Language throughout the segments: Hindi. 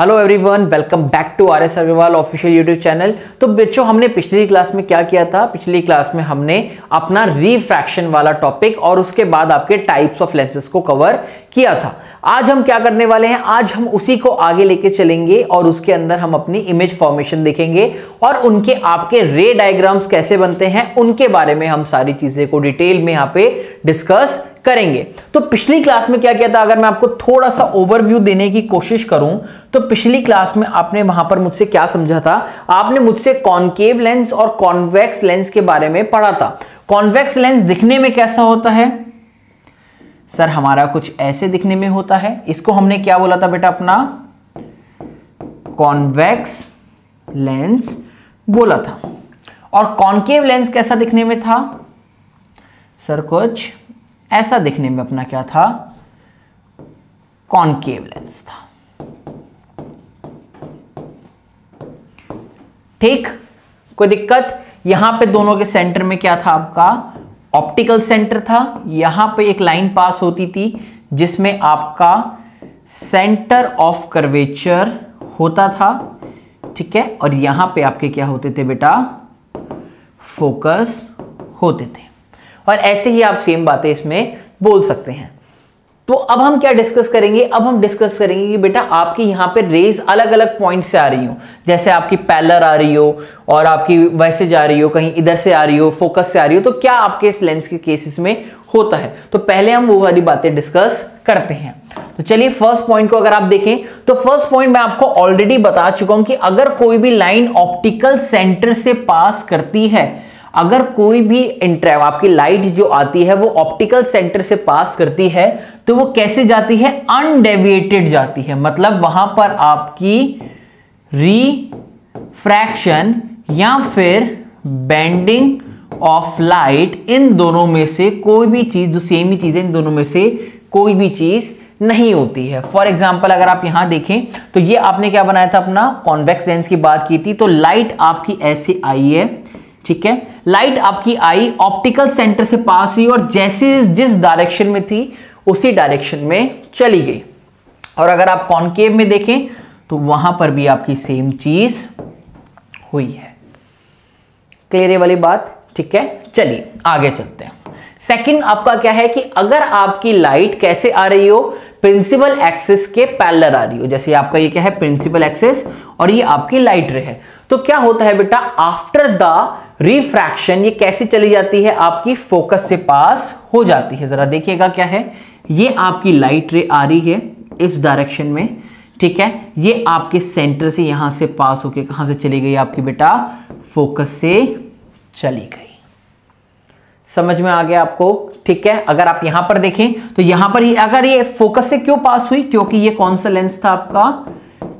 Hello everyone, welcome back to RS Agarwal official YouTube channel. तो बच्चों, हमने पिछली क्लास में क्या किया था? पिछली क्लास में हमने अपना रिफ्रैक्शन वाला टॉपिक और उसके बाद आपके टाइप्स ऑफ लेंसेज को कवर किया था। आज हम क्या करने वाले हैं? आज हम उसी को आगे लेके चलेंगे और उसके अंदर हम अपनी इमेज फॉर्मेशन देखेंगे और उनके आपके रे डायग्राम्स कैसे बनते हैं उनके बारे में हम सारी चीज़ें को डिटेल में यहाँ पे डिस्कस करेंगे। तो पिछली क्लास में क्या किया था? अगर मैं आपको थोड़ा सा ओवरव्यू देने की कोशिश करूं तो पिछली क्लास में आपने वहां पर मुझसे क्या समझा था? आपने मुझसे कॉन्केव लेंस और कॉन्वेक्स लेंस के बारे में पढ़ा था। कॉन्वेक्स लेंस दिखने में कैसा होता है? सर, हमारा कुछ ऐसे दिखने में होता है। इसको हमने क्या बोला था बेटा? अपना कॉन्वेक्स लेंस बोला था। और कॉन्केव लेंस कैसा दिखने में था? सर, कुछ ऐसा दिखने में अपना क्या था? कॉन्केव लेंस था। ठीक, कोई दिक्कत? यहां पे दोनों के सेंटर में क्या था? आपका ऑप्टिकल सेंटर था। यहां पे एक लाइन पास होती थी जिसमें आपका सेंटर ऑफ कर्वेचर होता था, ठीक है। और यहां पे आपके क्या होते थे बेटा? फोकस होते थे। और ऐसे ही आप सेम बातें इसमें बोल सकते हैं। तो अब हम क्या डिस्कस करेंगे? अब हम डिस्कस करेंगे कि बेटा आपकी यहाँ पे रेज अलग अलग पॉइंट से आ रही हो। जैसे आपकी पैलर आ रही हो और आपकी वैसे जा रही हो, कहीं इधर से आ रही हो, फोकस से आ रही हो, तो क्या आपके इस लेंस के केसेस में होता है? तो पहले हम वो वाली बातें डिस्कस करते हैं। तो चलिए फर्स्ट पॉइंट को अगर आप देखें तो फर्स्ट पॉइंट मैं आपको ऑलरेडी बता चुका हूँ कि अगर कोई भी लाइन ऑप्टिकल सेंटर से पास करती है, अगर कोई भी इंट्रा आपकी लाइट जो आती है वो ऑप्टिकल सेंटर से पास करती है तो वो कैसे जाती है? अनडेविएटेड जाती है। मतलब वहां पर आपकी रिफ्रैक्शन या फिर बेंडिंग ऑफ लाइट, इन दोनों में से कोई भी चीज, जो सेम ही चीज है, इन दोनों में से कोई भी चीज नहीं होती है। फॉर एग्जाम्पल अगर आप यहां देखें तो ये आपने क्या बनाया था? अपना कॉन्वेक्स लेंस की बात की थी। तो लाइट आपकी ऐसे आई है, ठीक है। लाइट आपकी आई ऑप्टिकल सेंटर से पास हुई और जैसे जिस डायरेक्शन में थी उसी डायरेक्शन में चली गई। और अगर आप कॉनकेव में देखें तो वहां पर भी आपकी सेम चीज हुई है। क्लियर है वाली बात? ठीक है, चलिए आगे चलते हैं। सेकंड आपका क्या है कि अगर आपकी लाइट कैसे आ रही हो? प्रिंसिपल एक्सिस के पैरेलल आ रही हो। जैसे आपका ये क्या है? प्रिंसिपल एक्सिस और ये आपकी लाइट रे है। तो क्या होता है बेटा? आफ्टर द रिफ्रैक्शन ये कैसे चली जाती है? आपकी फोकस से पास हो जाती है। जरा देखिएगा क्या है? ये आपकी लाइट रे आ रही है इस डायरेक्शन में, ठीक है। ये आपके सेंटर से यहां से पास होके कहां से चली गई? आपकी बेटा फोकस से चली गई। समझ में आ गया आपको? ठीक है। अगर आप यहां पर देखें तो यहां पर अगर ये फोकस से क्यों पास हुई? क्योंकि ये कौन सा लेंस था? आपका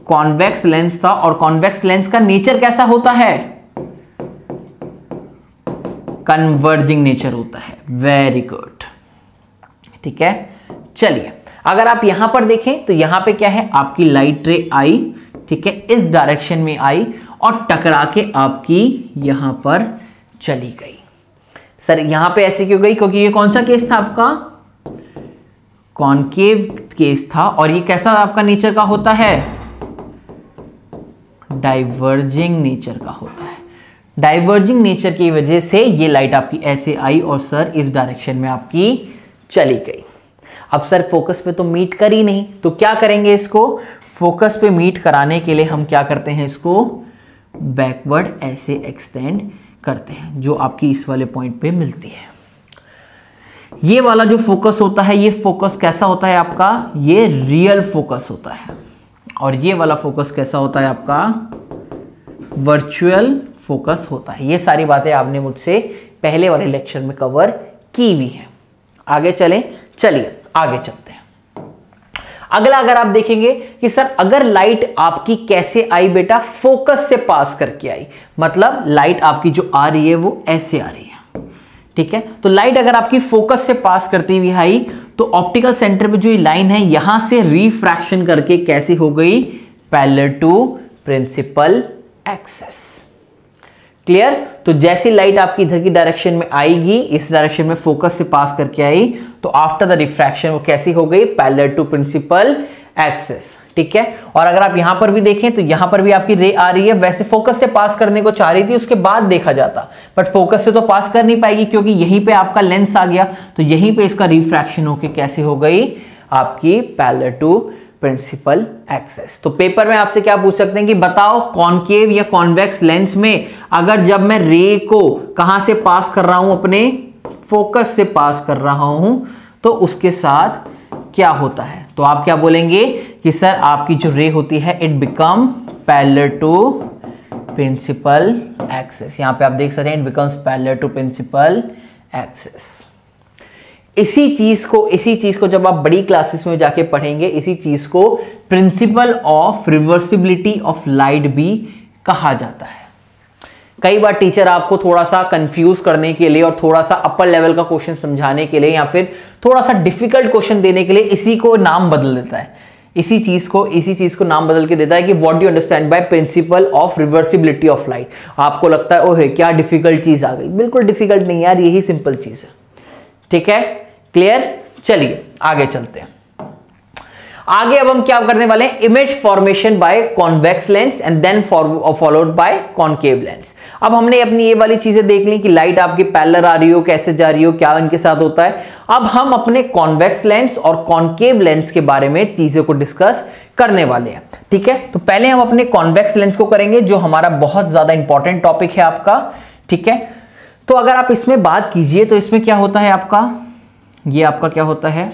कॉन्वेक्स लेंस था। और कॉन्वेक्स लेंस का नेचर कैसा होता है? कन्वर्जिंग नेचर होता है। वेरी गुड, ठीक है। चलिए अगर आप यहां पर देखें तो यहां पे क्या है? आपकी लाइट रे आई, ठीक है, इस डायरेक्शन में आई और टकरा के आपकी यहां पर चली गई। सर यहां पे ऐसे क्यों गई? क्योंकि ये कौन सा केस था? आपका कॉनकेव केस था। और ये कैसा आपका नेचर का होता है? डाइवर्जिंग नेचर का होता है। डाइवर्जिंग नेचर की वजह से ये लाइट आपकी ऐसे आई और सर इस डायरेक्शन में आपकी चली गई। अब सर फोकस पे तो मीट कर ही नहीं, तो क्या करेंगे इसको? फोकस पे मीट कराने के लिए हम क्या करते हैं? इसको बैकवर्ड ऐसे एक्सटेंड करते हैं, जो आपकी इस वाले पॉइंट पे मिलती है। ये वाला जो फोकस होता है, ये फोकस कैसा होता है? आपका ये रियल फोकस होता है। और ये वाला फोकस कैसा होता है? आपका वर्चुअल फोकस होता है। ये सारी बातें आपने मुझसे पहले वाले लेक्चर में कवर की हुई है। आगे चलें? चलिए आगे चलते हैं। अगला अगर आप देखेंगे कि सर अगर लाइट आपकी कैसे आई? बेटा फोकस से पास करके आई। मतलब लाइट आपकी जो आ रही है वो ऐसे आ रही है, ठीक है। तो लाइट अगर आपकी फोकस से पास करती हुई आई तो ऑप्टिकल सेंटर पे जो ये लाइन है यहां से रिफ्रैक्शन करके कैसे हो गई? Parallel to principal axis. Clear? तो जैसी लाइट आपकी इधर की डायरेक्शन में आएगी, इस डायरेक्शन में फोकस से पास करके आई, तो आफ्टर द रिफ्रैक्शन वो कैसी हो गई? पैरेलल टू प्रिंसिपल एक्सेस, ठीक है। और अगर आप यहाँ पर भी देखें तो यहाँ पर भी आपकी रे आ रही है, वैसे फोकस से पास करने को चाह रही थी, उसके बाद देखा जाता, बट फोकस से तो पास कर नहीं पाएगी क्योंकि यहीं पे आपका लेंस आ गया, तो यहीं पे इसका रिफ्रैक्शन होके कैसे हो गई आपकी पैरेलल टू प्रिंसिपल एक्सेस। तो पेपर में आपसे क्या पूछ सकते हैं कि बताओ कॉन्केव या कॉन्वेक्स लेंस में अगर जब मैं रे को कहाँ से पास कर रहा हूँ, अपने फोकस से पास कर रहा हूँ, तो उसके साथ क्या होता है। तो आप क्या बोलेंगे कि सर आपकी जो रे होती है it become parallel to principal axis. यहाँ पे आप देख सकते हैं it becomes parallel to principal axis. इसी चीज को जब आप बड़ी क्लासेस में जाके पढ़ेंगे, इसी चीज को principle of reversibility of light भी कहा जाता है। कई बार टीचर आपको थोड़ा सा कंफ्यूज करने के लिए और थोड़ा सा अपर लेवल का क्वेश्चन समझाने के लिए या फिर थोड़ा सा डिफिकल्ट क्वेश्चन देने के लिए इसी को नाम बदल देता है, इसी चीज को नाम बदल के देता है कि what do you understand by principle of reversibility of light. आपको लगता है ओहे क्या डिफिकल्ट चीज आ गई, बिल्कुल डिफिकल्ट नहीं यार, यही सिंपल चीज है, ठीक है, क्लियर। चलिए आगे चलते हैं। आगे अब हम क्या करने वाले हैं, image formation by convex lens and then followed by concave lens. अब हमने अपनी ये वाली चीजें देख ली कि लाइट आपकी पैरेलल आ रही हो, कैसे जा रही हो, क्या इनके साथ होता है। अब हम अपने कॉन्वेक्स लेंस और कॉन्केव लेंस के बारे में चीजों को डिस्कस करने वाले हैं, ठीक है। तो पहले हम अपने कॉन्वेक्स लेंस को करेंगे जो हमारा बहुत ज्यादा इंपॉर्टेंट टॉपिक है आपका, ठीक है। तो अगर आप इसमें बात कीजिए तो इसमें क्या होता है आपका, ये आपका क्या होता है,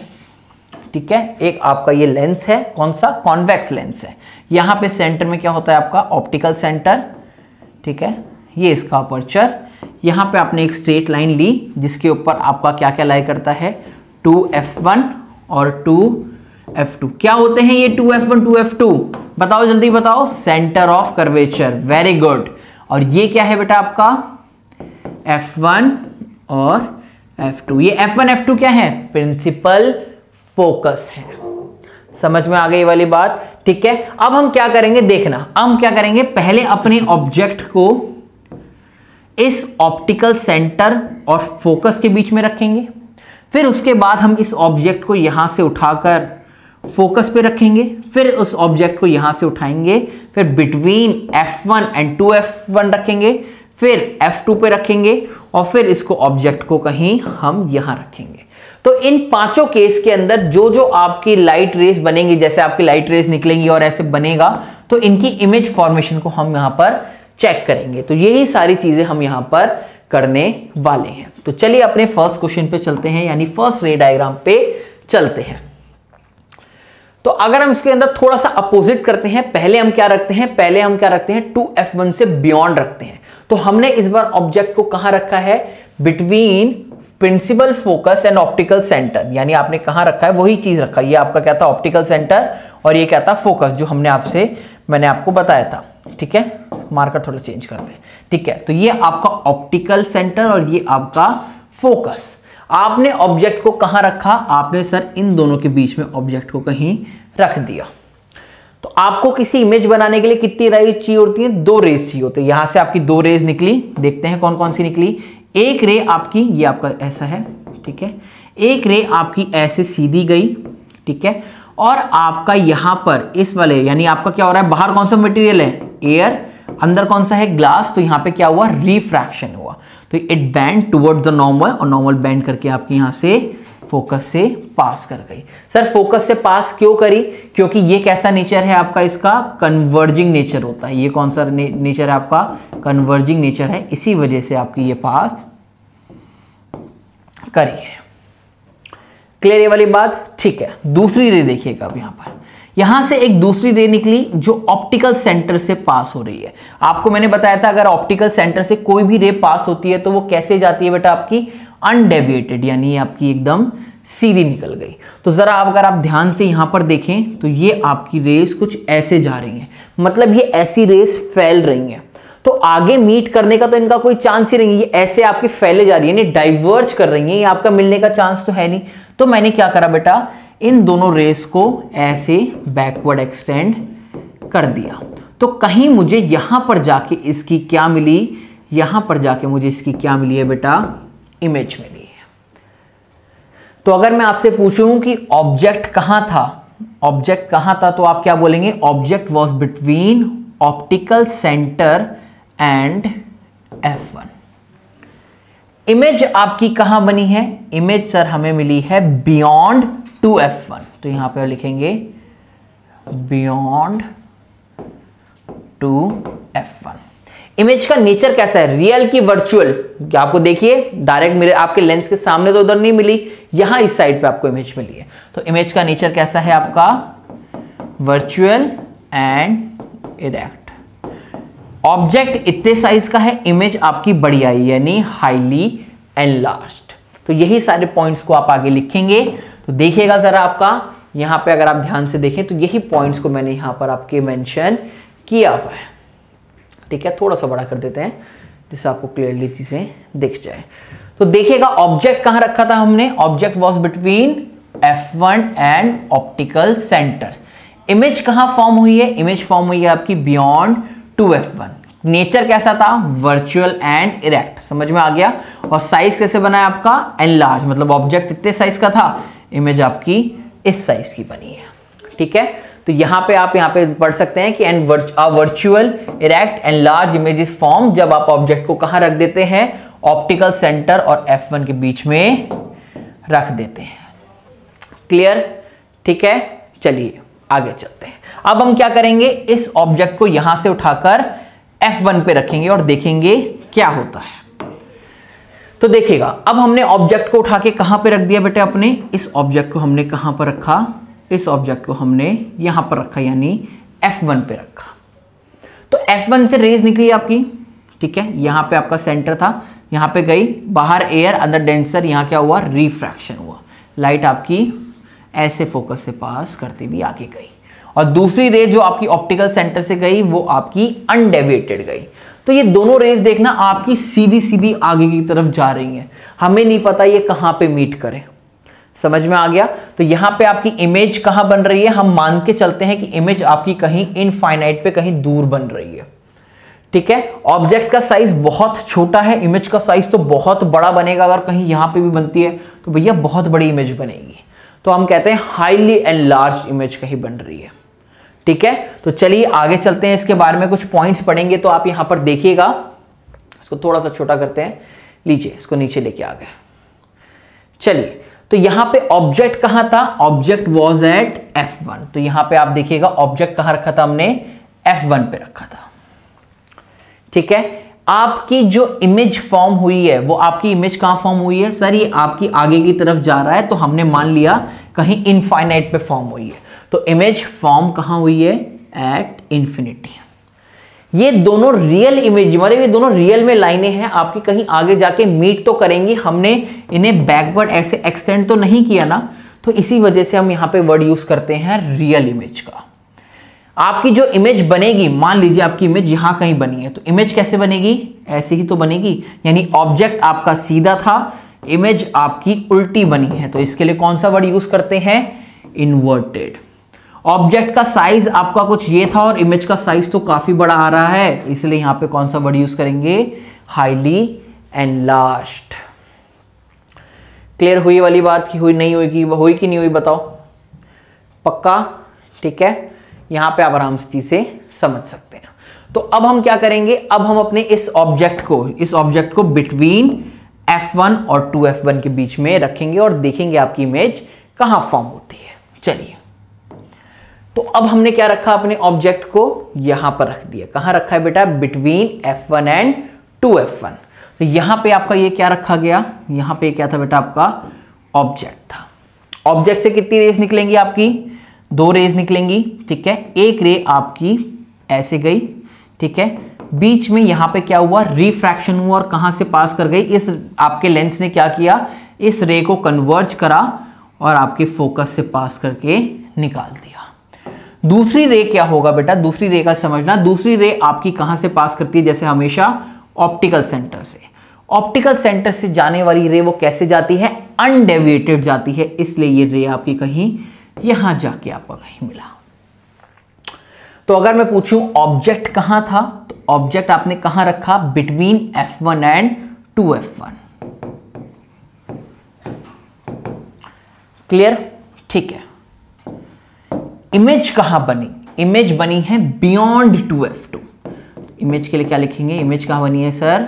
ठीक है, एक आपका ये लेंस है, कौन सा, कॉन्वेक्स लेंस है। यहाँ पे सेंटर में क्या होता है आपका ऑप्टिकल सेंटर, ठीक है, ये इसका अपर्चर। यहाँ पे आपने एक स्ट्रेट लाइन ली जिसके ऊपर आपका क्या क्या लाई करता है, 2f1 और 2f2। क्या होते हैं ये 2f1 2f2, बताओ जल्दी बताओ, centre of curvature, very good. और ये क्या है बेटा आपका f1 और f2। ये f1 f2 क्या है, प्रिंसिपल फोकस है, समझ में आ गई वाली बात, ठीक है। अब हम क्या करेंगे, देखना हम क्या करेंगे, पहले अपने ऑब्जेक्ट को इस ऑप्टिकल सेंटर और फोकस के बीच में रखेंगे, फिर उसके बाद हम इस ऑब्जेक्ट को यहां से उठाकर फोकस पे रखेंगे, फिर उस ऑब्जेक्ट को यहां से उठाएंगे, फिर बिटवीन f1 एंड 2f1 रखेंगे, फिर f2 पे रखेंगे और फिर इसको ऑब्जेक्ट को कहीं हम यहां रखेंगे। तो इन पांचों केस के अंदर जो जो आपकी लाइट रेस बनेंगी, जैसे आपकी लाइट रेस निकलेंगी और ऐसे बनेगा, तो इनकी इमेज फॉर्मेशन को हम यहां पर चेक करेंगे। तो यही सारी चीजें हम यहां पर करने वाले हैं। तो चलिए अपने फर्स्ट क्वेश्चन पे चलते हैं, यानी फर्स्ट रे डायग्राम पे चलते हैं। तो अगर हम इसके अंदर थोड़ा सा अपोजिट करते हैं, पहले हम क्या रखते हैं 2f1 से बियॉन्ड रखते हैं। तो हमने इस बार ऑब्जेक्ट को कहां रखा है, between principal focus and optical centre, यानी आपने कहां रखा है वही चीज रखा है। ये आपका क्या था, ऑप्टिकल सेंटर, और ये क्या था, फोकस, जो हमने मैंने आपको बताया था, ठीक है। मार्कर थोड़ा चेंज कर दें, ठीक है। तो ये आपका ऑप्टिकल सेंटर और ये आपका फोकस। आपने ऑब्जेक्ट को कहां रखा, आपने सर इन दोनों के बीच में ऑब्जेक्ट को कहीं रख दिया। तो आपको किसी इमेज बनाने के लिए कितनी रेज चाहिए होती है, 2 रेज चाहिए होती है। यहां से आपकी 2 रेज निकली, देखते हैं कौन कौन सी निकली। एक रे आपकी ये आपका ऐसा है, ठीक है, एक रे आपकी ऐसे सीधी गई, ठीक है, और आपका यहाँ पर इस वाले, यानी आपका क्या हो रहा है, बाहर कौन सा मटेरियल है, एयर, अंदर कौन सा है, ग्लास। तो यहाँ पे क्या हुआ, रिफ्रैक्शन हुआ, तो it bend toward the normal, और नॉर्मल बैंड करके आपके यहाँ से फोकस से पास कर गई। सर फोकस से पास क्यों करी, क्योंकि ये कैसा नेचर है आपका, इसका कन्वर्जिंग नेचर होता है। ये कौन सा नेचर है आपका, कन्वर्जिंग नेचर है, इसी वजह से आपकी ये पास करी है, क्लियर ये वाली बात, ठीक है। दूसरी रे देखिएगा, अब यहाँ पर यहां से एक दूसरी रे निकली जो ऑप्टिकल सेंटर से पास हो रही है। आपको मैंने बताया था अगर ऑप्टिकल सेंटर से कोई भी रे पास होती है तो वो कैसे जाती है बेटा, आपकी अनडेविएटेड, यानी आपकी एकदम सीधी निकल गई। तो जरा अगर आप ध्यान से यहां पर देखें तो ये आपकी रेस कुछ ऐसे जा रही है, मतलब ये ऐसी रेस फैल रही है, तो आगे मीट करने का तो इनका कोई चांस ही नहीं है। ये ऐसे आपकी फैले जा रही है, यानी डाइवर्ज कर रही है, ये आपका मिलने का चांस तो है नहीं। तो मैंने क्या करा बेटा, इन दोनों रेस को ऐसे बैकवर्ड एक्सटेंड कर दिया, तो कहीं मुझे यहां पर जाके इसकी क्या मिली, यहां पर जाके मुझे इसकी क्या मिली है बेटा, इमेज मिली है। तो अगर मैं आपसे पूछूं कि ऑब्जेक्ट कहां था, ऑब्जेक्ट कहाँ था, तो आप क्या बोलेंगे, object was between optical centre and F1। Image आपकी कहाँ बनी है, इमेज सर हमें मिली है बियॉन्ड 2F1, तो यहां पे लिखेंगे बियॉन्ड 2F1। इमेज का नेचर कैसा है, रियल की वर्चुअल, आपको देखिए डायरेक्ट मेरे आपके लेंस के सामने तो उधर नहीं मिली, यहां इस साइड पे आपको इमेज मिली है। तो इमेज का नेचर कैसा है आपका, वर्चुअल एंड इरेक्ट। ऑब्जेक्ट इतने साइज का है, इमेज आपकी बड़ी आई यानी हाईली एनलार्ज्ड। तो यही सारे पॉइंट्स को आप आगे लिखेंगे। तो देखिएगा जरा आपका यहां पे अगर आप ध्यान से देखें तो यही पॉइंट्स को मैंने यहां पर आपके मेंशन किया हुआ है, ठीक है। थोड़ा सा बड़ा कर देते हैं जिससे आपको क्लियरली चीजें दिख जाए। तो देखिएगा ऑब्जेक्ट कहां रखा था हमने, object was between F1 and optical centre. Image कहां फॉर्म हुई है, इमेज फॉर्म हुई है आपकी बियॉन्ड 2F1। नेचर कैसा था, वर्चुअल एंड इरेक्ट, समझ में आ गया। और साइज कैसे बनाया आपका, एनलार्ज, मतलब ऑब्जेक्ट इतने साइज का था, इमेज आपकी इस साइज की बनी है, ठीक है। तो यहां पे आप यहां पे पढ़ सकते हैं कि virtual erect and large images form जब आप ऑब्जेक्ट को कहां रख देते हैं, ऑप्टिकल सेंटर और F1 के बीच में रख देते हैं। क्लियर, ठीक है। चलिए आगे चलते हैं। अब हम क्या करेंगे, इस ऑब्जेक्ट को यहां से उठाकर F1 पे रखेंगे और देखेंगे क्या होता है। तो देखिएगा अब हमने ऑब्जेक्ट को उठा के कहां पे रख दिया बेटे, अपने इस ऑब्जेक्ट को हमने कहां पर रखा, इस ऑब्जेक्ट को हमने यहां पर रखा यानी F1 पे रखा। तो F1 से रेज निकली आपकी, ठीक है। यहां पे आपका सेंटर था, यहां पे गई बाहर एयर, अंदर डेंसर, यहां क्या हुआ, रिफ्रैक्शन हुआ, लाइट आपकी ऐसे फोकस से पास करते हुए आगे गई। और दूसरी रेज जो आपकी ऑप्टिकल सेंटर से गई वो आपकी अनडेविएटेड गई। तो ये दोनों रेज देखना आपकी सीधी सीधी आगे की तरफ जा रही हैं, हमें नहीं पता ये कहां पे मीट करें, समझ में आ गया। तो यहां पे आपकी इमेज कहां बन रही है, हम मान के चलते हैं कि इमेज आपकी कहीं इनफाइनाइट पे कहीं दूर बन रही है, ठीक है। ऑब्जेक्ट का साइज बहुत छोटा है, इमेज का साइज तो बहुत बड़ा बनेगा। अगर कहीं यहां पर भी बनती है तो भैया बहुत बड़ी इमेज बनेगी। तो हम कहते हैं हाईली एनलार्ज्ड इमेज कहीं बन रही है, ठीक है। तो चलिए आगे चलते हैं, इसके बारे में कुछ पॉइंट्स पढ़ेंगे। तो आप यहां पर देखिएगा, इसको थोड़ा सा छोटा करते हैं, लीजिए इसको नीचे लेके आ गए। चलिए तो यहां पे ऑब्जेक्ट कहां था, ऑब्जेक्ट वाज एट F1। तो यहां पे आप देखिएगा ऑब्जेक्ट कहां रखा था, हमने F1 पे रखा था, ठीक है। आपकी जो इमेज फॉर्म हुई है वो आपकी इमेज कहां फॉर्म हुई है, सर ये आपकी आगे की तरफ जा रहा है, तो हमने मान लिया कहीं इनफाइनाइट पे फॉर्म हुई है। तो इमेज फॉर्म कहां हुई है, एट इंफिनिटी। ये दोनों रियल इमेज, मतलब ये दोनों रियल में लाइनें हैं आपकी, कहीं आगे जाके मीट तो करेंगी। हमने इन्हें बैकवर्ड ऐसे एक्सटेंड तो नहीं किया ना, तो इसी वजह से हम यहां पे वर्ड यूज करते हैं रियल इमेज का। आपकी जो इमेज बनेगी, मान लीजिए आपकी इमेज यहां कहीं बनी है, तो इमेज कैसे बनेगी, ऐसे ही तो बनेगी, यानी ऑब्जेक्ट आपका सीधा था, इमेज आपकी उल्टी बनी है। तो इसके लिए कौन सा वर्ड यूज करते हैं, इनवर्टेड। ऑब्जेक्ट का साइज आपका कुछ ये था और इमेज का साइज तो काफी बड़ा आ रहा है, इसलिए यहां पे कौन सा वर्ड यूज करेंगे, हाईली एनलार्ज्ड। क्लियर हुई वाली बात, की हुई नहीं हुई, की हुई कि नहीं हुई बताओ, पक्का, ठीक है। यहां पे आप आराम से चीजें समझ सकते हैं। तो अब हम क्या करेंगे, अब हम अपने इस ऑब्जेक्ट को बिटवीन F1 और 2F1 के बीच में रखेंगे और देखेंगे आपकी इमेज कहां फॉर्म होती है। चलिए तो अब हमने क्या रखा, अपने ऑब्जेक्ट को यहां पर रख दिया। कहां रखा है बेटा, बिटवीन F1 एंड 2F1। तो यहां पे आपका ये क्या रखा गया, यहां पे क्या था बेटा, आपका ऑब्जेक्ट था। ऑब्जेक्ट से कितनी रेज निकलेंगी आपकी, 2 रेज निकलेंगी, ठीक है। एक रे आपकी ऐसे गई, ठीक है, बीच में यहां पे क्या हुआ, रिफ्रैक्शन हुआ और कहां से पास कर गई, इस आपके लेंस ने क्या किया, इस रे को कन्वर्ज करा और आपके फोकस से पास करके निकाल दिया। दूसरी रे क्या होगा बेटा, दूसरी रे का समझना, दूसरी रे आपकी कहां से पास करती है, जैसे हमेशा ऑप्टिकल सेंटर से। ऑप्टिकल सेंटर से जाने वाली रे वो कैसे जाती है, अनडेविएटेड जाती है, इसलिए ये रे आपकी कहीं यहां जाके आपको कहीं मिला। तो अगर मैं पूछूं ऑब्जेक्ट कहां था, तो ऑब्जेक्ट आपने कहां रखा, between F1 and 2F1। Clear, ठीक है। इमेज कहाँ बनी? इमेज बनी है बियॉन्ड 2F2। इमेज के लिए क्या लिखेंगे? इमेज कहाँ बनी है सर?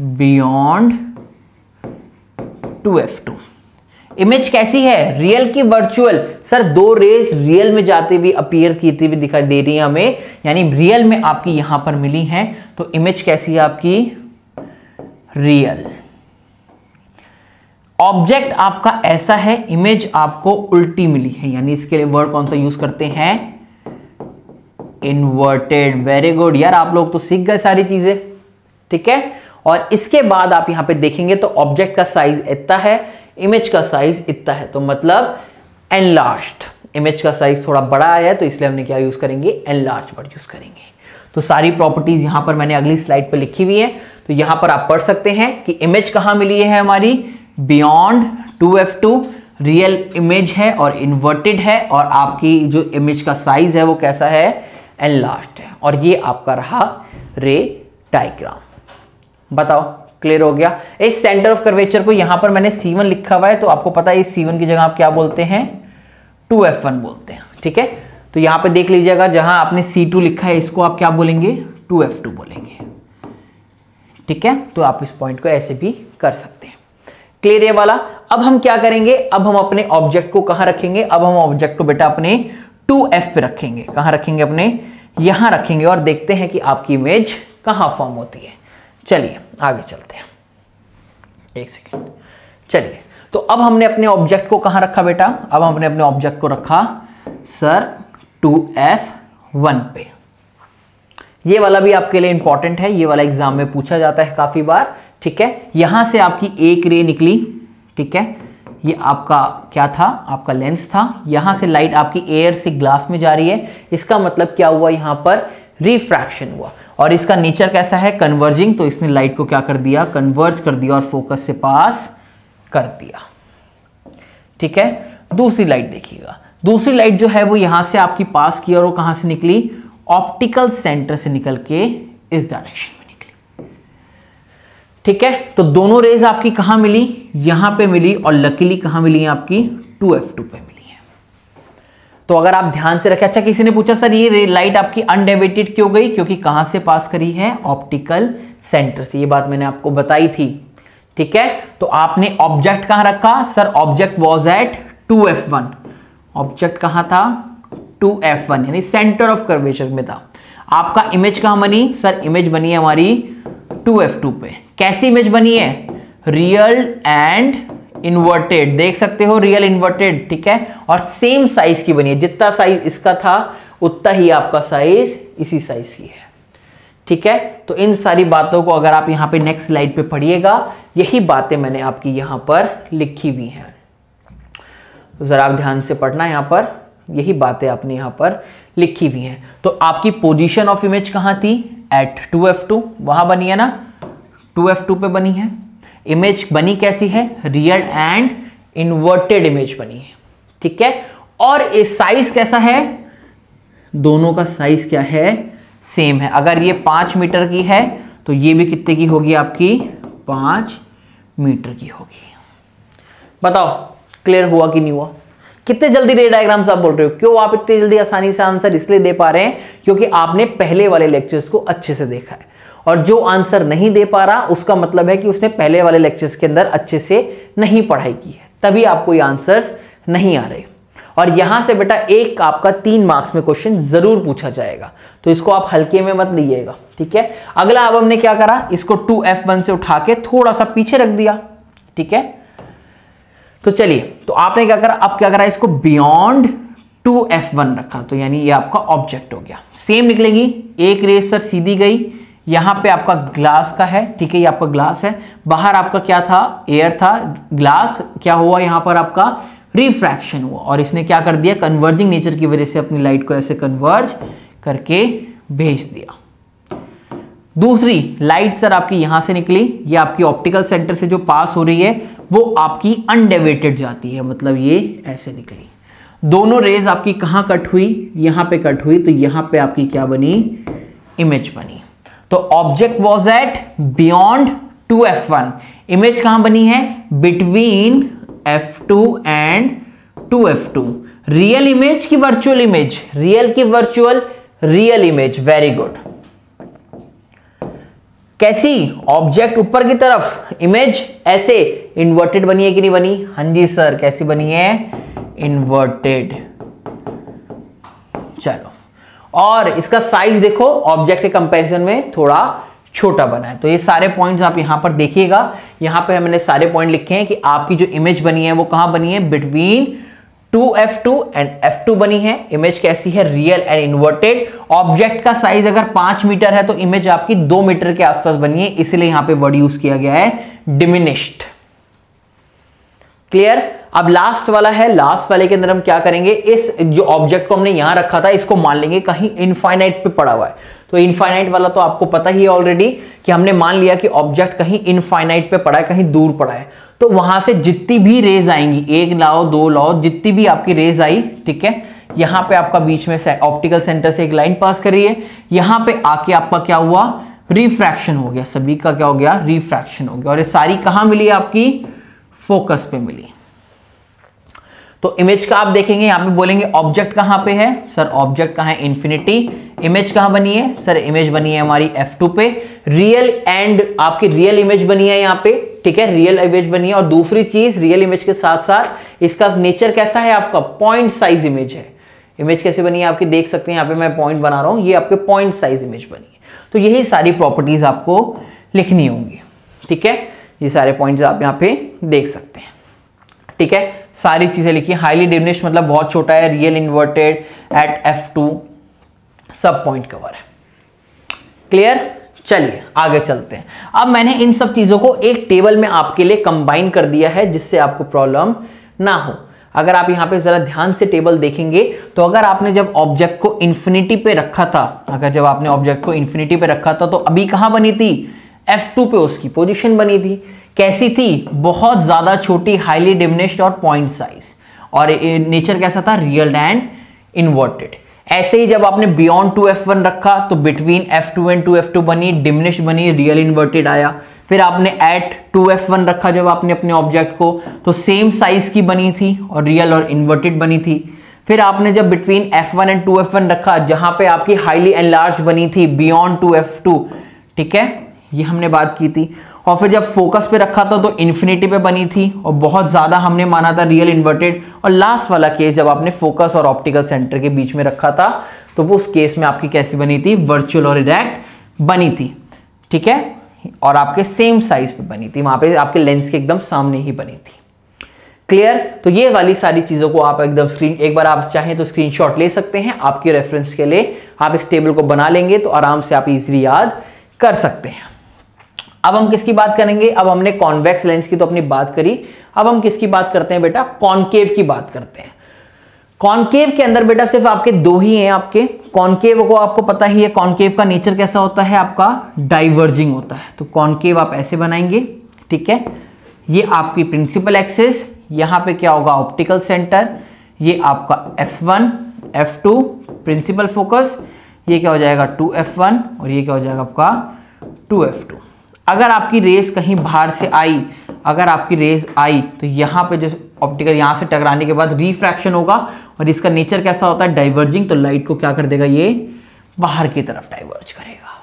Beyond 2F2। इमेज कैसी है? रियल की वर्चुअल? सर दो रेस रियल में जाते हुए अपीयर की भी दिखाई दे रही है हमें, यानी रियल में आपकी यहां पर मिली है। तो इमेज कैसी है आपकी? रियल। ऑब्जेक्ट आपका ऐसा है, इमेज आपको उल्टी मिली है, यानी इसके लिए वर्ड कौन सा यूज करते हैं? इन्वर्टेड। वेरी गुड यार, आप लोग तो सीख गए सारी चीजें, ठीक है। और इसके बाद आप यहां पे देखेंगे तो ऑब्जेक्ट का साइज इतना है, इमेज का साइज इतना है, तो मतलब एनलार्ज्ड। इमेज का साइज थोड़ा बड़ा आया है तो इसलिए हमने क्या यूज करेंगे? एनलार्ज्ड वर्ड यूज करेंगे। तो सारी प्रॉपर्टीज यहां पर मैंने अगली स्लाइड पर लिखी हुई है, तो यहां पर आप पढ़ सकते हैं कि इमेज कहां मिली है हमारी? Beyond 2F2। रियल इमेज है और इन्वर्टेड है, और आपकी जो इमेज का साइज है वो कैसा है? एनलार्ज्ड है। और ये आपका रहा रे डायग्राम। बताओ क्लियर हो गया? इस सेंटर ऑफ कर्वेचर को यहां पर मैंने C1 लिखा हुआ है, तो आपको पता है इस C1 की जगह आप क्या बोलते हैं? 2F1 बोलते हैं, ठीक है। तो यहां पे देख लीजिएगा, जहां आपने C2 लिखा है इसको आप क्या बोलेंगे? 2F2 बोलेंगे, ठीक है। तो आप इस पॉइंट को ऐसे भी कर सकते हैं। क्लियर ये वाला? अब हम क्या करेंगे? अब हम अपने ऑब्जेक्ट को कहां रखेंगे? अब हम ऑब्जेक्ट को बेटा अपने 2F पे रखेंगे। कहां रखेंगे? अपने यहां रखेंगे, और देखते हैं कि आपकी इमेज कहां फॉर्म होती है। चलिए आगे चलते हैं, एक सेकेंड। चलिए, तो अब हमने अपने ऑब्जेक्ट को कहां रखा बेटा? अब हमने अपने ऑब्जेक्ट को रखा सर 2F1 पे। ये वाला भी आपके लिए इंपॉर्टेंट है, ये वाला एग्जाम में पूछा जाता है काफी बार, ठीक है। यहां से आपकी एक रे निकली, ठीक है। ये आपका क्या था? आपका लेंस था। यहां से लाइट आपकी एयर से ग्लास में जा रही है, इसका मतलब क्या हुआ? यहां पर रिफ्रैक्शन हुआ। और इसका नेचर कैसा है? कन्वर्जिंग। तो इसने लाइट को क्या कर दिया? कन्वर्ज कर दिया और फोकस से पास कर दिया, ठीक है। दूसरी लाइट देखिएगा, दूसरी लाइट जो है वो यहां से आपकी पास की, और वो कहां से निकली? ऑप्टिकल सेंटर से निकल के इस डायरेक्शन में निकली, ठीक है। तो दोनों रेज आपकी कहां मिली? यहां पे मिली, और लकीली कहां मिली है आपकी? 2F2 पे मिली। तो अगर आप ध्यान से रखें। अच्छा, किसी ने पूछा सर ये लाइट आपकी अनडेविएटेड क्यों गई? क्योंकि कहां से पास करी है? ऑप्टिकल सेंटर से। ये बात मैंने आपको बताई थी, ठीक है। तो आपने ऑब्जेक्ट कहां रखा? Sir object was at 2F1। Object कहां था? 2F1, यानी सेंटर ऑफ कर्वेचर में था। आपका इमेज कहां बनी? सर इमेज बनी है हमारी 2F2 पे। कैसी इमेज बनी है? रियल एंड इन्वर्टेड, देख सकते हो, रियल इन्वर्टेड, ठीक है। और सेम साइज की बनी है, जितना साइज इसका था उतना ही आपका साइज इसी साइज की है, ठीक है। तो इन सारी बातों को अगर आप यहां पे नेक्स्ट स्लाइड पे पढ़िएगा, यही बातें मैंने आपकी यहां पर लिखी हुई हैं, तो जरा आप ध्यान से पढ़ना। यहां पर यही बातें आपने यहां पर लिखी हुई हैं। तो आपकी पोजिशन ऑफ इमेज कहां थी? एट 2F2, वहां बनी है ना, 2F2 पे बनी है। इमेज बनी कैसी है? रियल एंड इन्वर्टेड इमेज बनी है, ठीक है। और साइज कैसा है? दोनों का साइज क्या है? सेम है। अगर ये 5 मीटर की है तो ये भी कितने की होगी? आपकी 5 मीटर की होगी। बताओ क्लियर हुआ कि नहीं हुआ? कितने जल्दी रे डायग्राम आप बोल रहे हो? क्यों आप इतनी जल्दी आसानी से आंसर इसलिए दे पा रहे हैं क्योंकि आपने पहले वाले लेक्चर्स को अच्छे से देखा है, और जो आंसर नहीं दे पा रहा उसका मतलब है कि उसने पहले वाले लेक्चर्स के अंदर अच्छे से नहीं पढ़ाई की है, तभी आपको ये आंसर्स नहीं आ रहे। और यहां से बेटा एक आपका 3 मार्क्स में क्वेश्चन जरूर पूछा जाएगा, तो इसको आप हल्के में मत लीजिएगा, ठीक है। अगला, अब हमने क्या करा? इसको 2F1 से उठा के थोड़ा सा पीछे रख दिया, ठीक है। तो चलिए, तो आपने क्या करा? अब क्या करा? इसको बियॉन्ड 2F1 रखा, तो यानी ये आपका ऑब्जेक्ट हो गया। सेम निकलेगी, एक रेस सर सीधी गई, यहां पे आपका ग्लास का है, ठीक है। ये आपका ग्लास है, बाहर आपका क्या था? एयर था। ग्लास क्या हुआ? यहां पर आपका रिफ्रैक्शन हुआ, और इसने क्या कर दिया? कन्वर्जिंग नेचर की वजह से अपनी लाइट को ऐसे कन्वर्ज करके भेज दिया। दूसरी लाइट सर आपकी यहां से निकली, ये आपकी ऑप्टिकल सेंटर से जो पास हो रही है वो आपकी अनडेविएटेड जाती है, मतलब ये ऐसे निकली। दोनों रेज आपकी कहां कट हुई? यहां पे कट हुई, तो यहां पे आपकी क्या बनी? इमेज बनी। तो object was at beyond 2F1, image कहां बनी है? Between F2 and 2F2। Real image की वर्चुअल इमेज, रियल की virtual real image, very good. कैसी? ऑब्जेक्ट ऊपर की तरफ, इमेज ऐसे इन्वर्टेड बनी है कि नहीं बनी? हां जी सर, कैसी बनी है? इन्वर्टेड। चलो, और इसका साइज देखो ऑब्जेक्ट के कंपैरिजन में थोड़ा छोटा बना है। तो ये सारे पॉइंट्स आप यहां पर देखिएगा, यहां पे मैंने सारे पॉइंट लिखे हैं कि आपकी जो इमेज बनी है वो कहां बनी है? बिटवीन 2f2 एंड f2 बनी है। इमेज कैसी है? Real and inverted. ऑब्जेक्ट का साइज अगर 5 मीटर है तो इमेज आपकी 2 मीटर के आसपास बनी है, इसलिए यहां पे वर्ड यूज किया गया है डिमिनिश्ड। क्लियर? अब लास्ट वाला है, लास्ट वाले के अंदर हम क्या करेंगे, इस जो ऑब्जेक्ट को हमने यहां रखा था इसको मान लेंगे कहीं इनफाइनाइट पे पड़ा हुआ है। तो इनफाइनाइट वाला तो आपको पता ही है ऑलरेडी कि हमने मान लिया कि ऑब्जेक्ट कहीं इनफाइनाइट पे पड़ा है, कहीं दूर पड़ा है। तो वहां से जितनी भी रेज आएंगी, 1 लाओ 2 लाओ जितनी भी आपकी रेज आई, ठीक है, यहां पे आपका बीच में ऑप्टिकल सेंटर से एक लाइन पास करी है, यहां पे आके आपका क्या हुआ? रिफ्रैक्शन हो गया। सभी का क्या हो गया? रिफ्रैक्शन हो गया। और ये सारी कहां मिली? आपकी फोकस पे मिली। तो इमेज का आप देखेंगे, यहां पे बोलेंगे ऑब्जेक्ट कहां पे है? सर ऑब्जेक्ट कहां है? इंफिनिटी। इमेज कहां बनी है? सर इमेज बनी है हमारी f2 पे। रियल एंड आपकी रियल इमेज बनी है यहां पे, ठीक है, रियल इमेज बनी है। और दूसरी चीज, रियल इमेज के साथ साथ इसका नेचर कैसा है? आपका पॉइंट साइज इमेज है। इमेज कैसे बनी है आपकी? देख सकते हैं यहाँ पे मैं पॉइंट बना रहा हूं, ये आपके पॉइंट साइज इमेज बनी है। तो यही सारी प्रॉपर्टीज आपको लिखनी होंगी, ठीक है, ये सारे पॉइंट्स आप यहाँ पे देख सकते हैं, ठीक है, सारी चीजें लिखी। हाईली डिमिनिश्ड मतलब बहुत छोटा है, रियल इन्वर्टेड एट f2, सब पॉइंट कवर है। क्लियर? चलिए आगे चलते हैं। अब मैंने इन सब चीजों को एक टेबल में आपके लिए कंबाइन कर दिया है जिससे आपको प्रॉब्लम ना हो। अगर आप यहाँ पे जरा ध्यान से टेबल देखेंगे तो अगर आपने जब ऑब्जेक्ट को इन्फिनिटी पे रखा था, तो अभी कहाँ बनी थी? f2 पे उसकी पोजीशन बनी थी। कैसी थी? बहुत ज्यादा छोटी, हाईली डिमिनिश्ड और पॉइंट साइज, और नेचर कैसा था? Real and inverted. ऐसे ही जब आपने बियॉन्ड 2f1 रखा तो बिटवीन f2 एंड 2f2 बनी, डिमिनिश्ड बनी, रियल इन्वर्टेड आया। फिर आपने एट 2f1 रखा जब आपने अपने ऑब्जेक्ट को, तो सेम साइज की बनी थी और रियल और इन्वर्टेड बनी थी। फिर आपने जब बिटवीन f1 एंड 2f1 रखा जहां पे आपकी हाईली एनलार्ज बनी थी बियॉन्ड 2f2, ठीक है, ये हमने बात की थी। और फिर जब फोकस पे रखा था तो इन्फिनिटी पे बनी थी और बहुत ज़्यादा हमने माना था रियल इन्वर्टेड। और लास्ट वाला केस जब आपने फोकस और ऑप्टिकल सेंटर के बीच में रखा था तो वो उस केस में आपकी कैसी बनी थी? वर्चुअल और इरेक्ट बनी थी, ठीक है, और आपके सेम साइज पे बनी थी, वहाँ पे आपके लेंस के एकदम सामने ही बनी थी। क्लियर? तो ये वाली सारी चीज़ों को आप एकदम एक बार आप चाहें तो स्क्रीनशॉट ले सकते हैं, आपके रेफरेंस के लिए आप इस टेबल को बना लेंगे तो आराम से आप ईजिली याद कर सकते हैं। अब हम किसकी बात करेंगे? अब हमने कॉन्वेक्स लेंस की तो अपनी बात करी, अब हम किसकी बात करते हैं बेटा? कॉन्केव की बात करते हैं। कॉन्केव के अंदर बेटा सिर्फ आपके दो ही हैं आपके। कॉन्केव को आपको पता ही है, कॉन्केव का नेचर कैसा होता है? आपका डाइवर्जिंग होता है। तो कॉन्केव आप ऐसे बनाएंगे, ठीक है, ये आपकी प्रिंसिपल एक्सिस, यहाँ पे क्या होगा? ऑप्टिकल सेंटर, ये आपका f1 f2 प्रिंसिपल फोकस, ये क्या हो जाएगा? 2f1, और ये क्या हो जाएगा? आपका 2f2। अगर आपकी रेस कहीं बाहर से आई, तो यहाँ पे जो ऑप्टिकल यहाँ से टकराने के बाद रिफ्रैक्शन होगा, और इसका नेचर कैसा होता है? डाइवर्जिंग। तो लाइट को क्या कर देगा? ये बाहर की तरफ डाइवर्ज करेगा।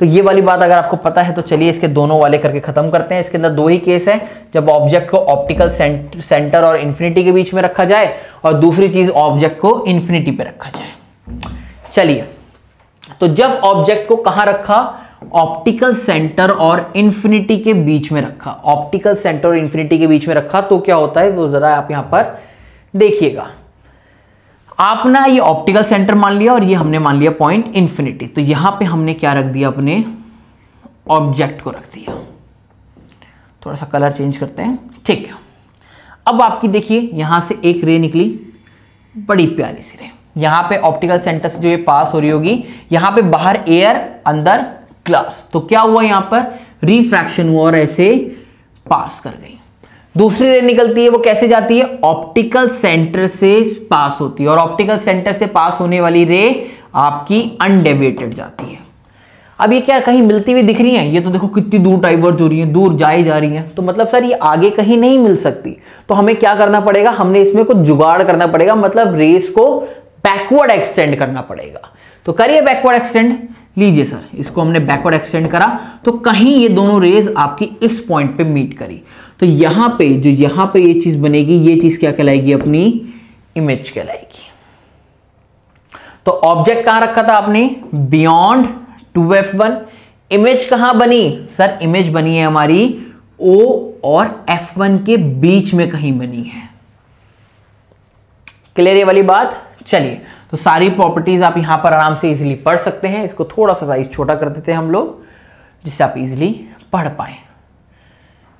तो ये वाली बात अगर आपको पता है तो चलिए इसके दोनों वाले करके ख़त्म करते हैं। इसके अंदर दो ही केस है, जब ऑब्जेक्ट को ऑप्टिकल सेंटर और इन्फिनिटी के बीच में रखा जाए, और दूसरी चीज़ ऑब्जेक्ट को इन्फिनिटी पर रखा जाए। चलिए, तो जब ऑब्जेक्ट को कहाँ रखा? ऑप्टिकल सेंटर और इन्फिनिटी के बीच में रखा। ऑप्टिकल सेंटर और इन्फिनिटी के बीच में रखा तो क्या होता है वो जरा आप यहां पर देखिएगा। आपने ये ऑप्टिकल सेंटर मान लिया और ये हमने मान लिया पॉइंट इन्फिनिटी। तो यहां पे हमने क्या रख दिया? अपने ऑब्जेक्ट को रख दिया। थोड़ा सा कलर चेंज करते हैं, ठीक है। अब आपकी देखिए यहां से एक रे निकली, बड़ी प्यारी सी रे, यहां पे ऑप्टिकल सेंटर से जो ये पास हो रही होगी, यहां पे बाहर एयर अंदर ग्लास। तो क्या हुआ? यहां पर रिफ्रैक्शन हुआ और ऐसे पास कर गई। दूसरी रे निकलती है, वो कैसे जाती है? ऑप्टिकल सेंटर से पास होती है, और ऑप्टिकल सेंटर से पास होने वाली रे आपकी अनडेविएटेड जाती है। अब ये क्या कहीं मिलती हुई दिख रही हैं? ये तो देखो कितनी दूर डाइवर्ज हो रही हैं, दूर जाई जा रही हैं। तो मतलब सर ये आगे कहीं नहीं मिल सकती, तो हमें क्या करना पड़ेगा, हमने इसमें कुछ जुगाड़ करना पड़ेगा, मतलब रेस को बैकवर्ड एक्सटेंड करना पड़ेगा। तो करिए बैकवर्ड एक्सटेंड, लीजिए सर इसको हमने बैकवर्ड एक्सटेंड करा तो कहीं ये दोनों रेज आपकी इस पॉइंट पे मीट करी, तो यहाँ पे जो यहाँ पे ये चीज़ बनेगी, ये चीज़ क्या कहलाएगी, अपनी इमेज कहलाएगी। तो ऑब्जेक्ट कहाँ रखा था आपने, बियॉन्ड 2f1। इमेज कहाँ बनी सर, इमेज बनी है हमारी O और F1 के बीच में कहीं बनी है। क्लियर ये वाली बात? चलिए, तो सारी प्रॉपर्टीज आप यहां पर आराम से इजीली पढ़ सकते हैं। इसको थोड़ा सा साइज छोटा कर देते हैं हम लोग, जिससे आप इजीली पढ़ पाए।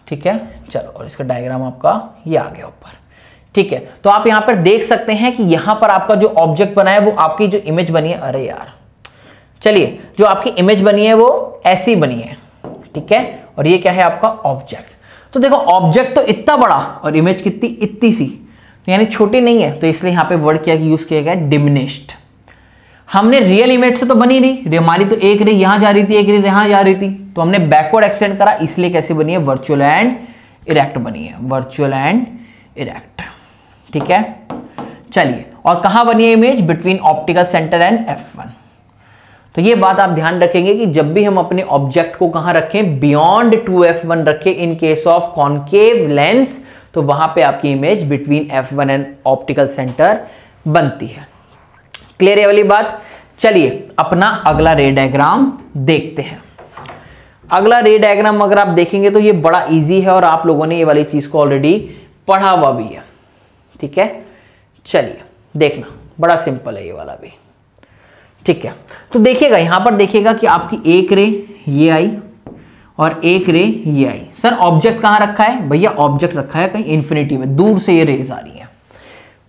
ठीक है, चलो, और इसका डायग्राम आपका ये आ गया ऊपर। ठीक है, तो आप यहां पर देख सकते हैं कि यहां पर आपका जो ऑब्जेक्ट बना है वो आपकी जो इमेज बनी है, अरे यार, चलिए, जो आपकी इमेज बनी है वो ऐसी बनी है। ठीक है, और ये क्या है आपका ऑब्जेक्ट। तो देखो ऑब्जेक्ट तो इतना बड़ा और इमेज कितनी इतनी सी, यानी छोटी नहीं है, तो इसलिए यहाँ पे वर्ड क्या यूज किया गया है, डिमिनिश्ड। हमने रियल इमेज से तो बनी नहीं, हमारी तो एक रे यहाँ जा रही थी, एक रे यहाँ जा रही थी, तो हमने बैकवर्ड एक्सटेंड करा, इसलिए कैसे बनी है, वर्चुअल एंड इरेक्ट बनी है, वर्चुअल एंड इरेक्ट। ठीक है, चलिए, और कहाँ बनी है image, between optical centre and F1। तो ये बात आप ध्यान रखेंगे कि जब भी हम अपने ऑब्जेक्ट को कहाँ रखें, बियॉन्ड 2f1 रखें in case of concave lens, तो वहां पे आपकी image between f1 and optical centre बनती है। क्लियर है वाली बात? चलिए, अपना अगला रे डायग्राम देखते हैं। अगला रे डायग्राम अगर आप देखेंगे तो ये बड़ा इजी है और आप लोगों ने ये वाली चीज को ऑलरेडी पढ़ा हुआ भी है। ठीक है, चलिए, देखना बड़ा सिंपल है ये वाला भी। ठीक है, तो देखिएगा यहां पर, देखिएगा कि आपकी एक रे ये आई और एक रे ये आई। सर ऑब्जेक्ट कहां रखा है, भैया ऑब्जेक्ट रखा है कहीं इन्फिनिटी में, दूर से ये रेज आ रही है।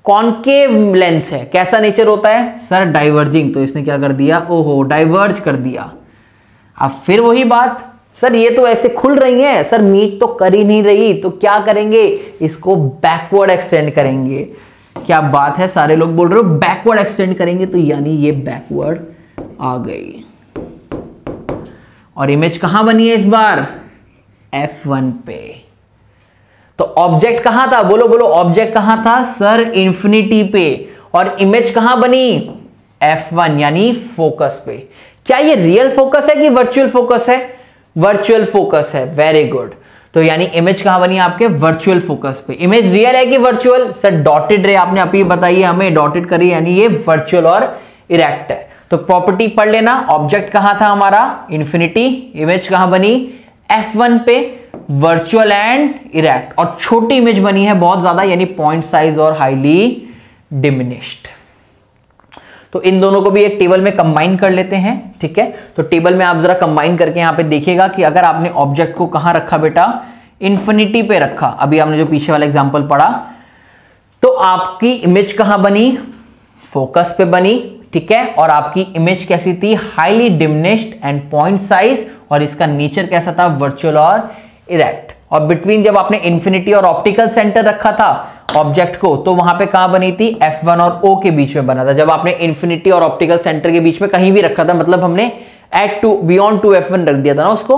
कॉन्केव लेंस है, कैसा नेचर होता है सर, डाइवर्जिंग, तो इसने क्या कर दिया, ओहो डाइवर्ज कर दिया। अब फिर वही बात, सर ये तो ऐसे खुल रही है, सर मीट तो कर ही नहीं रही, तो क्या करेंगे, इसको बैकवर्ड एक्सटेंड करेंगे। क्या बात है, सारे लोग बोल रहे हो बैकवर्ड एक्सटेंड करेंगे, तो यानी ये बैकवर्ड आ गई। और इमेज कहां बनी है इस बार, F1 पे। तो ऑब्जेक्ट कहां था, बोलो बोलो, ऑब्जेक्ट कहां था सर, इंफिनिटी पे। और इमेज कहां बनी, F1 यानी फोकस पे। क्या ये रियल फोकस है कि वर्चुअल फोकस है, वर्चुअल फोकस है, वेरी गुड। तो यानी इमेज कहां बनी है आपके, वर्चुअल फोकस पे। इमेज रियल है कि वर्चुअल सर, डॉटेड रे आपने आप ही बताइए हमें, डॉटेड करी, यानी ये वर्चुअल और इरेक्ट है। तो प्रॉपर्टी पढ़ लेना, ऑब्जेक्ट कहां था हमारा, इंफिनिटी, इमेज कहां बनी, F1 पे, वर्चुअल एंड इरेक्ट, और छोटी इमेज बनी है बहुत ज्यादा, यानी पॉइंट साइज और हाईली डिमिनिश्ड। तो इन दोनों को भी एक टेबल में कंबाइन कर लेते हैं। ठीक है, तो टेबल में आप जरा कंबाइन करके यहां पे देखिएगा कि अगर आपने ऑब्जेक्ट को कहां रखा बेटा, इन्फिनिटी पे रखा, अभी आपने जो पीछे वाला एग्जांपल पढ़ा, तो आपकी इमेज कहां बनी, फोकस पे बनी। ठीक है, और आपकी इमेज कैसी थी, highly diminished and point size, और इसका नेचर कैसा था, वर्चुअल और इरेक्ट। और बिटवीन जब आपने इंफिनिटी और ऑप्टिकल सेंटर रखा था ऑब्जेक्ट को, तो वहां पे कहां बनी थी, F1 और O के बीच में बना था, जब आपने इंफिनिटी और ऑप्टिकल सेंटर के बीच में कहीं भी रखा था, मतलब हमने एट टू बियॉन्ड 2f1 रख दिया था ना उसको,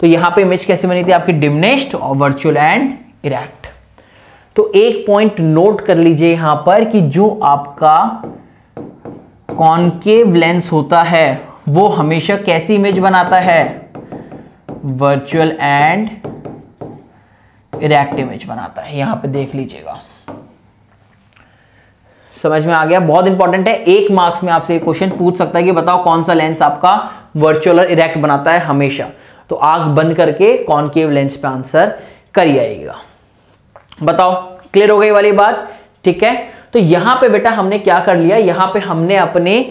तो यहां पे इमेज कैसे बनी थी आपकी, डिमिनिश्ड और वर्चुअल एंड इरेक्ट। तो एक पॉइंट नोट कर लीजिए यहां पर कि जो आपका कॉन्केव लेंस होता है वो हमेशा कैसी इमेज बनाता है, वर्चुअल एंड इरेक्ट इमेज बनाता है। यहां पे देख लीजिएगा, समझ में आ गया, बहुत इंपॉर्टेंट है। एक मार्क्स में आपसे क्वेश्चन पूछ सकता है कि बताओ कौन सा लेंस आपका वर्चुअल और इरेक्ट बनाता है हमेशा, तो आंख बंद करके कॉनकेव लेंस पे आंसर करी आएगा। बताओ क्लियर हो गई वाली बात? ठीक है, तो यहां पे बेटा हमने क्या कर लिया, यहां पे हमने अपने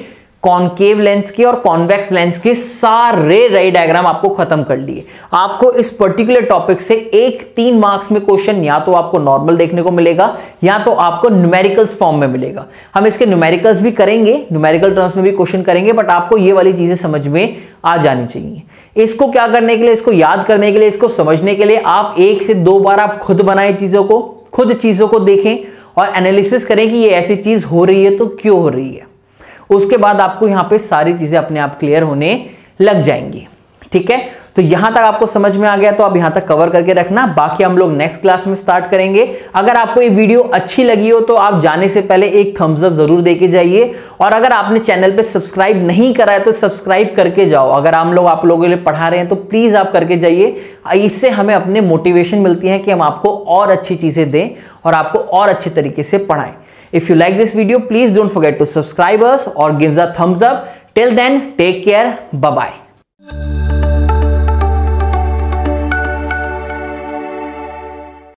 कॉन्केव लेंस के और कॉन्वेक्स लेंस के सारे रे डायग्राम आपको खत्म कर लिए। आपको इस पर्टिकुलर टॉपिक से एक 3 मार्क्स में क्वेश्चन या तो आपको नॉर्मल देखने को मिलेगा या तो आपको न्यूमेरिकल्स फॉर्म में मिलेगा। हम इसके न्यूमेरिकल्स भी करेंगे, न्यूमेरिकल टर्म्स में भी क्वेश्चन करेंगे, बट आपको ये वाली चीजें समझ में आ जानी चाहिए। इसको क्या करने के लिए, इसको याद करने के लिए, इसको समझने के लिए आप 1 से 2 बार आप खुद बनाए चीजों को, खुद चीजों को देखें और एनालिसिस करें कि ये ऐसी चीज हो रही है तो क्यों हो रही है। उसके बाद आपको यहाँ पे सारी चीजें अपने आप क्लियर होने लग जाएंगी। ठीक है, तो यहां तक आपको समझ में आ गया तो आप यहां तक कवर करके रखना, बाकी हम लोग नेक्स्ट क्लास में स्टार्ट करेंगे। अगर आपको ये वीडियो अच्छी लगी हो तो आप जाने से पहले एक थम्स अप जरूर देके जाइए, और अगर आपने चैनल पे सब्सक्राइब नहीं करा है तो सब्सक्राइब करके जाओ। अगर हम लोग आप लोगों के लिए पढ़ा रहे हैं तो प्लीज आप करके जाइए, इससे हमें अपने मोटिवेशन मिलती है कि हम आपको और अच्छी चीजें दें और आपको और अच्छे तरीके से पढ़ाएं। If you like this video please don't forget to subscribe us और give a thumbs up. Till then take care, bye bye.